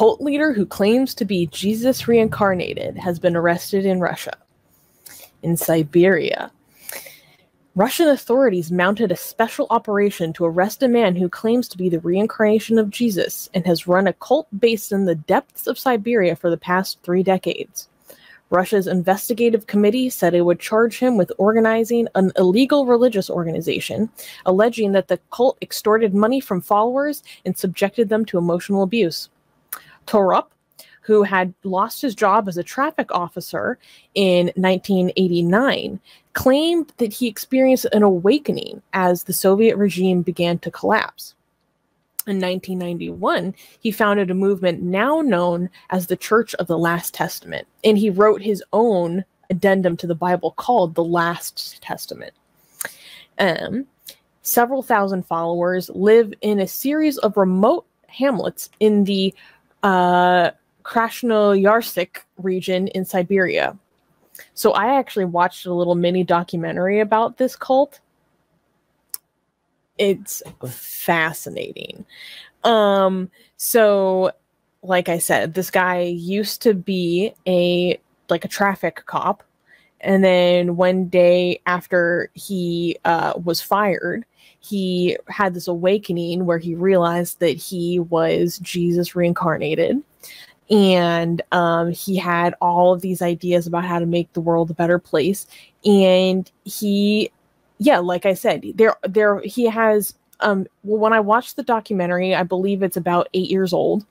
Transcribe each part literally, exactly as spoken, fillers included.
cult leader who claims to be Jesus reincarnated has been arrested in Russia. In Siberia, Russian authorities mounted a special operation to arrest a man who claims to be the reincarnation of Jesus and has run a cult based in the depths of Siberia for the past three decades. Russia's investigative committee said it would charge him with organizing an illegal religious organization, alleging that the cult extorted money from followers and subjected them to emotional abuse. Torop, who had lost his job as a traffic officer in nineteen eighty-nine, claimed that he experienced an awakening as the Soviet regime began to collapse. In nineteen ninety-one, he founded a movement now known as the Church of the Last Testament, and he wrote his own addendum to the Bible called the Last Testament. Um, several thousand followers live in a series of remote hamlets in the uh, Krasnoyarsk region in Siberia. So I actually watched a little mini documentary about this cult. It's fascinating. Um, so, like I said, this guy used to be a like a traffic cop, and then one day after he uh, was fired, he had this awakening where he realized that he was Jesus reincarnated, and um, he had all of these ideas about how to make the world a better place, and he. Yeah, like I said, there, there, he has, um, well, when I watched the documentary, I believe it's about eight years old.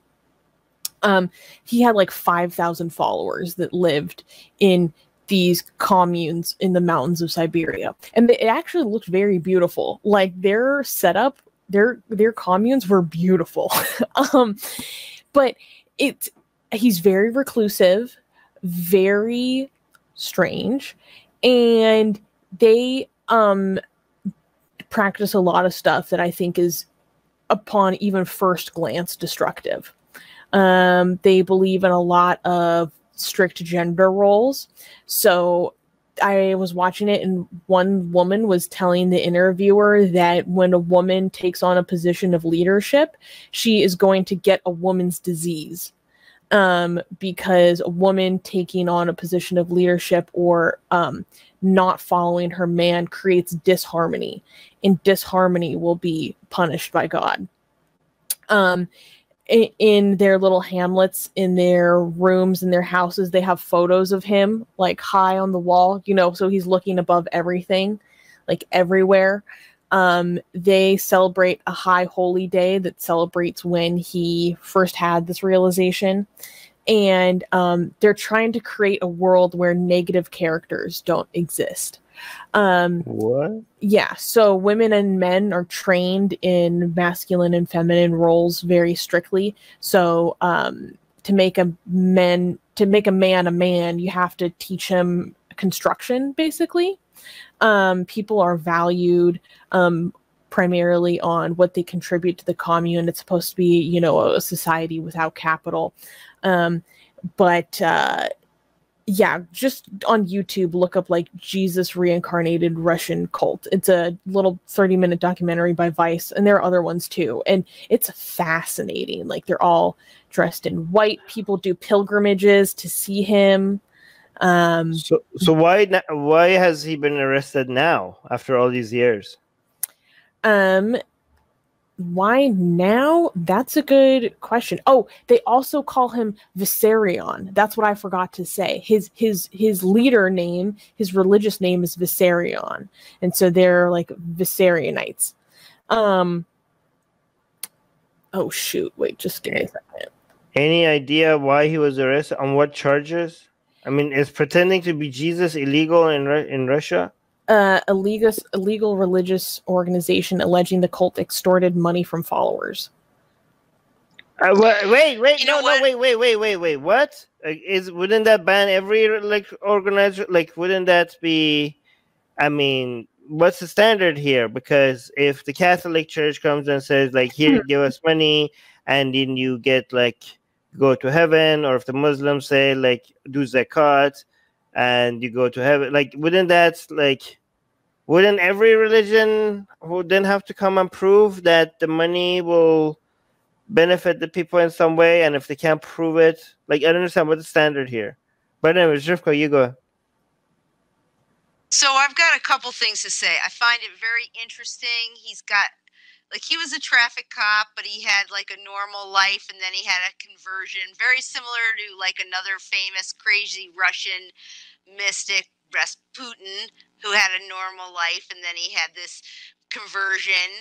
Um, he had like five thousand followers that lived in these communes in the mountains of Siberia. And it actually looked very beautiful. Like their setup, their, their communes were beautiful. um, but it's, he's very reclusive, very strange. And they, Um, practice a lot of stuff that I think is, upon even first glance, destructive. Um, they believe in a lot of strict gender roles. So I was watching it, and one woman was telling the interviewer that when a woman takes on a position of leadership, she is going to get a woman's disease. Um, because a woman taking on a position of leadership or um, not following her man creates disharmony, and disharmony will be punished by God. Um, in, in their little hamlets, in their rooms, in their houses, they have photos of him like high on the wall, you know, so he's looking above everything, like everywhere. Um, they celebrate a high holy day that celebrates when he first had this realization. And um, they're trying to create a world where negative characters don't exist. Um, what? Yeah. So women and men are trained in masculine and feminine roles very strictly. So um, to make a man, to make a man a man, you have to teach him construction, basically. Um, people are valued um, primarily on what they contribute to the commune. It's supposed to be, you know, a society without capital. Um, but uh, yeah, just on YouTube, look up like Jesus reincarnated Russian cult. It's a little thirty minute documentary by Vice, and there are other ones too. And it's fascinating. Like they're all dressed in white. People do pilgrimages to see him. Um, so, so why why has he been arrested now after all these years? Um, why now? That's a good question. Oh, they also call him Vissarion. That's what I forgot to say. His his his leader name, his religious name is Vissarion, and so they're like Vissarionites. Um. Oh shoot! Wait, just give me a second. Any idea why he was arrested? On what charges? I mean, is pretending to be Jesus illegal in in Russia? Uh, illegal, illegal religious organization alleging the cult extorted money from followers. Uh, wait, wait, you no, no, wait, wait, wait, wait, wait. What is? Wouldn't that ban every like organizer? Like, wouldn't that be? I mean, what's the standard here? Because if the Catholic Church comes and says, like, here, give us money, and then you get like. Go to heaven, or if the Muslims say like do zakat and you go to heaven, like wouldn't that like wouldn't every religion who then have to come and prove that the money will benefit the people in some way, and if they can't prove it, like, I don't understand what the standard here. But anyway, Zhivko, you go. So I've got a couple things to say. I find it very interesting. He's got, like, he was a traffic cop, but he had, like, a normal life, and then he had a conversion, very similar to, like, another famous crazy Russian mystic, Rasputin, who had a normal life, and then he had this conversion,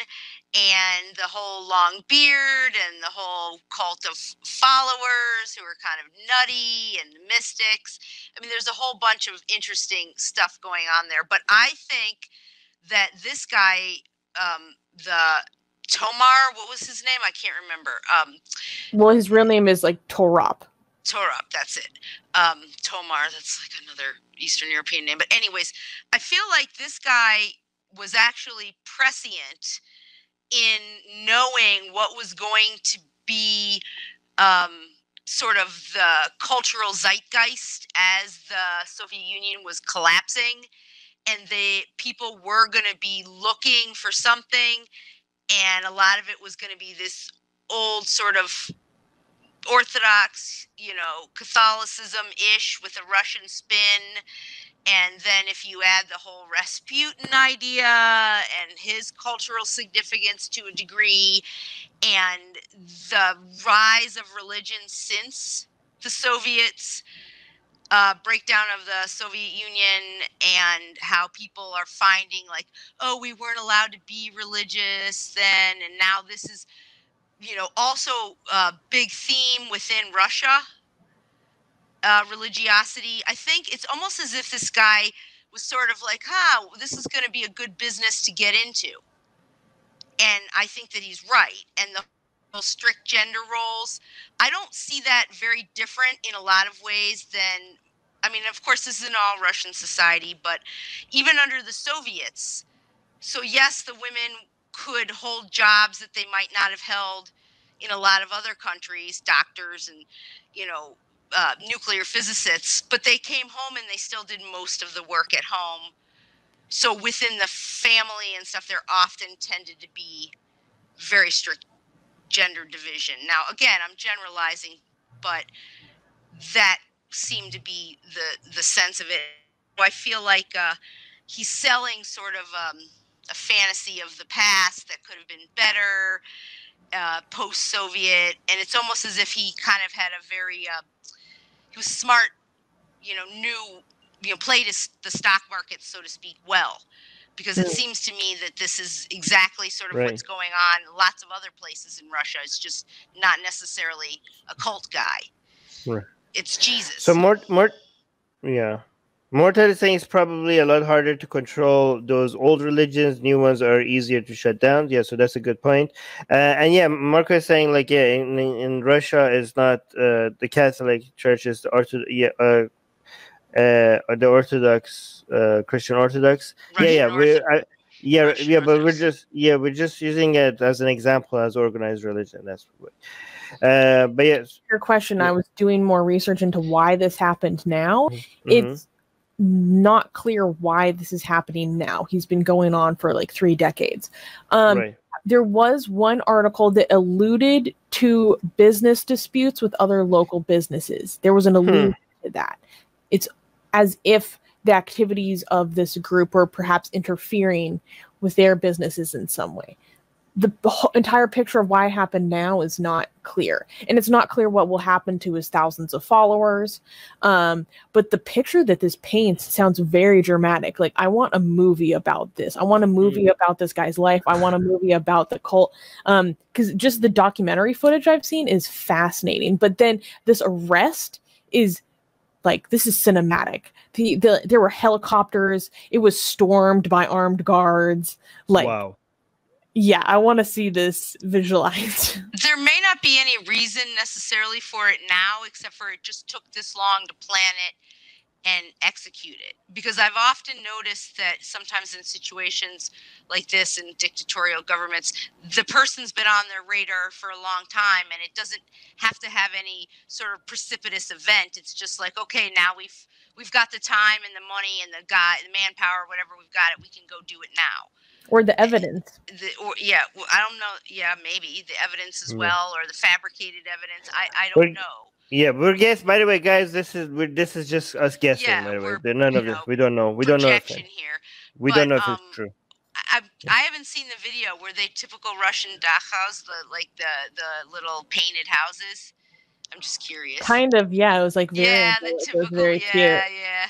and the whole long beard and the whole cult of followers who are kind of nutty, and the mystics. I mean, there's a whole bunch of interesting stuff going on there. But I think that this guy, um, the Tomar, what was his name? I can't remember. Um, well, his real name is like Torop. Torop, that's it. Um, Tomar, that's like another Eastern European name. But anyways, I feel like this guy was actually prescient in knowing what was going to be um, sort of the cultural zeitgeist as the Soviet Union was collapsing, and the people were going to be looking for something, and a lot of it was going to be this old sort of Orthodox, you know, Catholicism-ish with a Russian spin. And then if you add the whole Rasputin idea and his cultural significance to a degree, and the rise of religion since the Soviets, uh, breakdown of the Soviet Union, and how people are finding, like, oh, we weren't allowed to be religious then, and now this is, you know, also a big theme within Russia. Uh, religiosity. I think it's almost as if this guy was sort of like, huh, this is going to be a good business to get into. And I think that he's right. And the whole strict gender roles, I don't see that very different in a lot of ways than, I mean, of course, this is an all-Russian society, but even under the Soviets. So yes, the women could hold jobs that they might not have held in a lot of other countries, doctors and, you know, Uh, nuclear physicists, but they came home and they still did most of the work at home. So within the family and stuff, there often tended to be very strict gender division. Now, again, I'm generalizing, but that seemed to be the, the sense of it. I feel like uh, he's selling sort of um, a fantasy of the past that could have been better, uh, post-Soviet, and it's almost as if he kind of had a very... Uh, He was smart, you know, knew, you know, played his, the stock market, so to speak, well, because it seems to me that this is exactly sort of right. What's going on in lots of other places in Russia. It's just not necessarily a cult guy. Right. It's Jesus. So more, more, yeah. Mortar is saying it's probably a lot harder to control those old religions. New ones are easier to shut down. Yeah, so that's a good point. Uh, and yeah, Marco is saying, like, yeah, in, in Russia, it's not uh, the Catholic Church, it's the, Ortho yeah, uh, uh, the Orthodox, uh, Christian Orthodox. Russian yeah, yeah, we're, I, yeah, Russian yeah, but we're just, yeah, we're just using it as an example as organized religion. That's what. Uh, but yes, your question. Yeah. I was doing more research into why this happened now. Mm-hmm. It's not clear why this is happening now. He's been going on for like three decades. Um, right. There was one article that alluded to business disputes with other local businesses. There was an allusion hmm. to that. It's as if the activities of this group were perhaps interfering with their businesses in some way. The entire picture of why it happened now is not clear. And it's not clear what will happen to his thousands of followers. Um, but the picture that this paints sounds very dramatic. Like, I want a movie about this. I want a movie mm. about this guy's life. I want a movie about the cult. Um, because just the documentary footage I've seen is fascinating. But then this arrest is... Like, this is cinematic. The, the There were helicopters. It was stormed by armed guards. Like, wow. Yeah, I want to see this visualized. There may not be any reason necessarily for it now, except for it just took this long to plan it and execute it. Because I've often noticed that sometimes in situations like this in dictatorial governments, the person's been on their radar for a long time, and it doesn't have to have any sort of precipitous event. It's just like, okay, now we've we've got the time and the money and the guy, the manpower, whatever, we've got it. We can go do it now. Or the evidence. The, or, yeah, well, I don't know. Yeah, maybe the evidence as well, or the fabricated evidence. I, I don't we're, know. Yeah, we're guess. By the way, guys, this is we're, this is just us guessing. Yeah, by the way, none of know, this. We don't know. We don't know. If it, here. We but, don't know if um, it's true. I I haven't seen the video where they typical Russian dachhaus, the like the the little painted houses. I'm just curious. Kind of, yeah. It was like very yeah, the typical, it was very yeah, cute. yeah.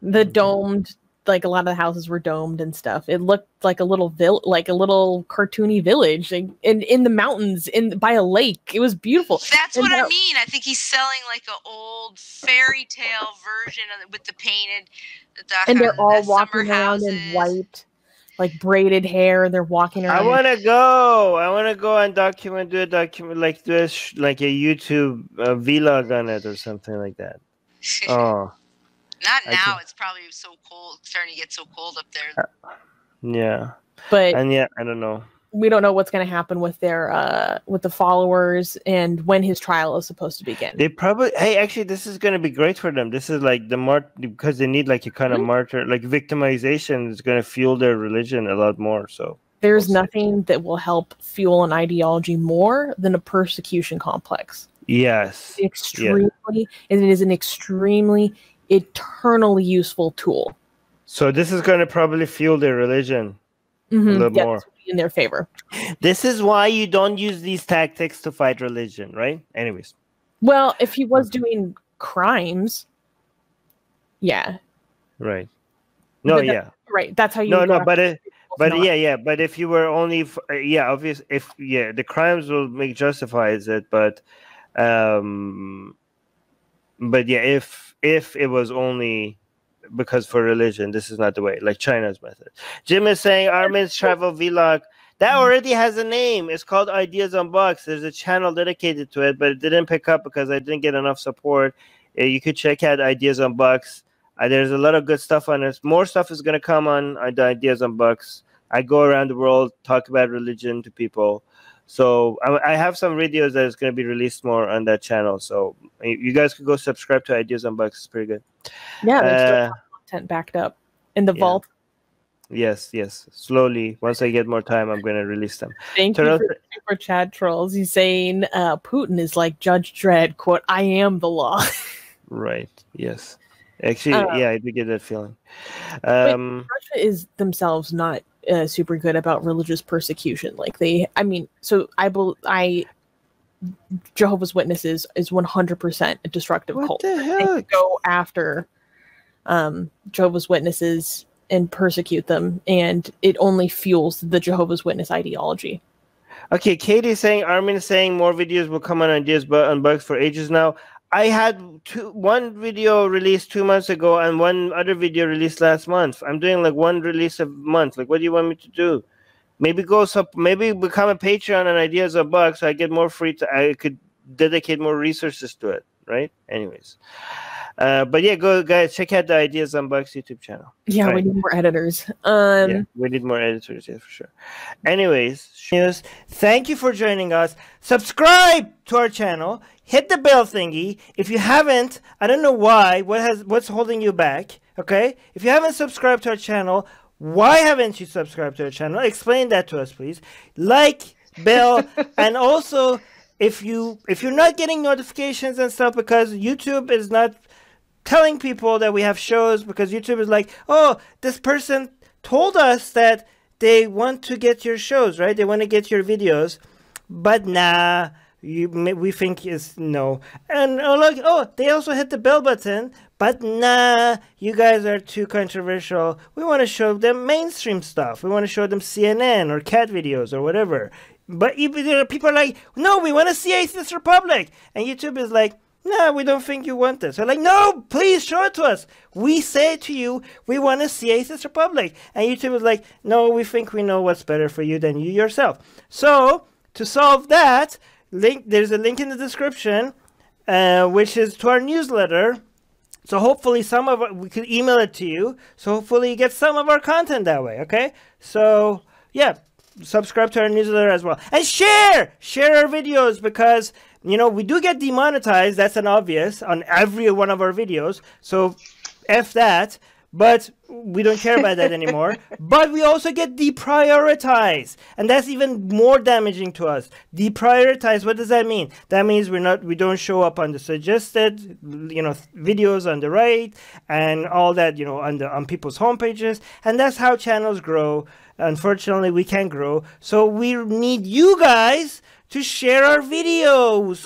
The domed. Like a lot of the houses were domed and stuff. It looked like a little vill, like a little cartoony village, like, in in the mountains, in by a lake. It was beautiful. That's and what that I mean. I think he's selling like an old fairy tale version of, with the painted. The and they're all the walking around houses. in white, like braided hair. They're walking around. I want to go. I want to go and document, do a document like this, like a YouTube uh, vlog on it or something like that. Oh. Not now. It's probably so cold. It's starting to get so cold up there. Yeah. But and yeah, I don't know. We don't know what's going to happen with their uh, with the followers and when his trial is supposed to begin. They probably. Hey, actually, this is going to be great for them. This is like the mart because they need like a kind of mm-hmm. martyr, like victimization is going to fuel their religion a lot more. So there's we'll nothing that will help fuel an ideology more than a persecution complex. Yes. Extremely, yeah. And it is an extremely eternally useful tool. So this is going to probably fuel their religion mm-hmm. a little yep, more in their favor. This is why you don't use these tactics to fight religion, right? Anyways. Well, if he was doing crimes, yeah. Right. No, that, yeah. Right. That's how you. No, no, but it, but not. yeah, yeah. But if you were only, f yeah, obvious. If yeah, the crimes will make justifies it, but, um, but yeah, if. If it was only because for religion, this is not the way, like China's method. Jim is saying Armin's travel vlog. That already has a name. It's called Ideas Unboxed. There's a channel dedicated to it, but it didn't pick up because I didn't get enough support. You could check out Ideas Unboxed. Uh, there's a lot of good stuff on this. More stuff is going to come on uh, the Ideas Unboxed. I go around the world, talk about religion to people. So I, I have some videos that is going to be released more on that channel. So you guys could go subscribe to Ideas Unboxed. It's pretty good. Yeah, there's uh, still a lot of content backed up in the yeah. vault. Yes, yes. Slowly, once I get more time, I'm going to release them. Thank Turn you for super chat, Trolls. He's saying uh, Putin is like Judge Dredd, quote, I am the law. Right, yes. Actually, um, yeah, I do get that feeling. Um, Russia is themselves not... Uh, super good about religious persecution. Like they, I mean, so I, I, Jehovah's Witnesses is one hundred percent a destructive what cult. The hell? They go after um, Jehovah's Witnesses and persecute them, and it only fuels the Jehovah's Witness ideology. Okay, Katie's saying, Armin is saying more videos will come on Ideas Unboxed for ages now. I had two, one video released two months ago and one other video released last month. I'm doing like one release a month. Like, what do you want me to do? Maybe go sub, maybe become a Patreon and Ideas Unboxed so I get more free to, I could dedicate more resources to it, right? Anyways. Uh, but yeah, go guys, check out the Ideas Unboxed YouTube channel. Yeah, right. We need more editors. Um, yeah, we need more editors, yeah, for sure. Anyways, news. Thank you for joining us. Subscribe to our channel. Hit the bell thingy. If you haven't, I don't know why. What has what's holding you back? Okay. If you haven't subscribed to our channel, why haven't you subscribed to our channel? Explain that to us, please. Like, bell, and also if you if you're not getting notifications and stuff because YouTube is not telling people that we have shows because YouTube is like, oh, this person told us that they want to get your shows, right? They want to get your videos, but nah. You, we think is no, and oh look, oh they also hit the bell button, but nah, you guys are too controversial. We want to show them mainstream stuff. We want to show them C N N or cat videos or whatever. But there are people like, no, we want to see Atheist Republic, and YouTube is like, nah, we don't think you want this. They're like, no, please show it to us. We say to you, we want to see Atheist Republic, and YouTube is like, no, we think we know what's better for you than you yourself. So to solve that. Link, there's a link in the description, uh, which is to our newsletter. So hopefully some of our, we could email it to you. So hopefully you get some of our content that way. Okay. So yeah, subscribe to our newsletter as well and share, share our videos because you know we do get demonetized. That's an obvious on every one of our videos. So F that. But we don't care about that anymore. But we also get deprioritized. And that's even more damaging to us. Deprioritized, what does that mean? That means we're not, we don't show up on the suggested, you know, videos on the right and all that, you know, on, the, on people's homepages. And that's how channels grow. Unfortunately, we can't grow. So we need you guys to share our videos. So